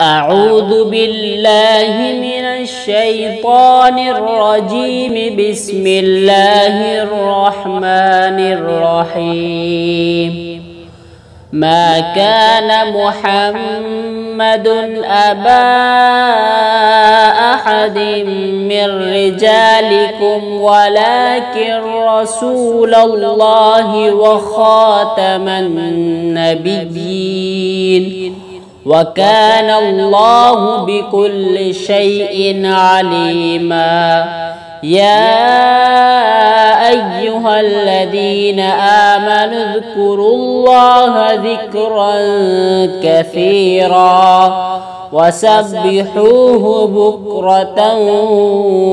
أعوذ بالله من الشيطان الرجيم. بسم الله الرحمن الرحيم. ما كان محمد أبا أحد من رجالكم ولكن رسول الله وخاتم النبيين وكان الله بكل شيء عليما. يا أيها الذين آمنوا اذكروا الله ذكرا كثيرا وسبحوه بكرة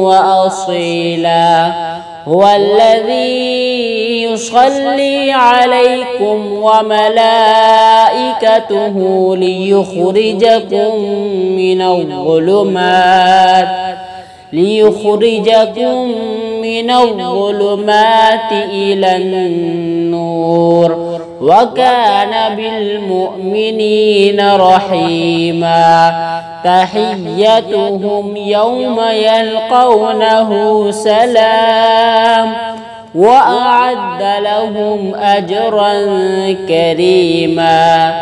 وأصيلا. هو الذي يصلي عليكم وملائكته ليخرجكم من الظلمات إلى النور وكان بالمؤمنين رحيما. تحيتهم يوم يلقونه سلام وأعد لهم أجرا كريما.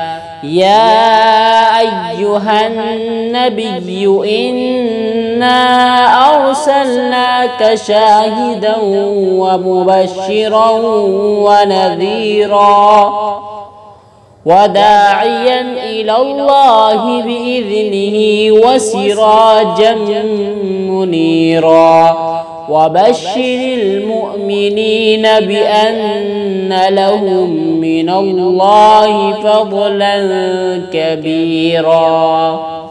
يا أيها النبي إنا أرسلناك شاهدا ومبشرا ونذيرا وداعيا إلى الله بإذنه وسراجا منيرا. وبشر المؤمنين بأن لهم من الله فضلا كبيرا.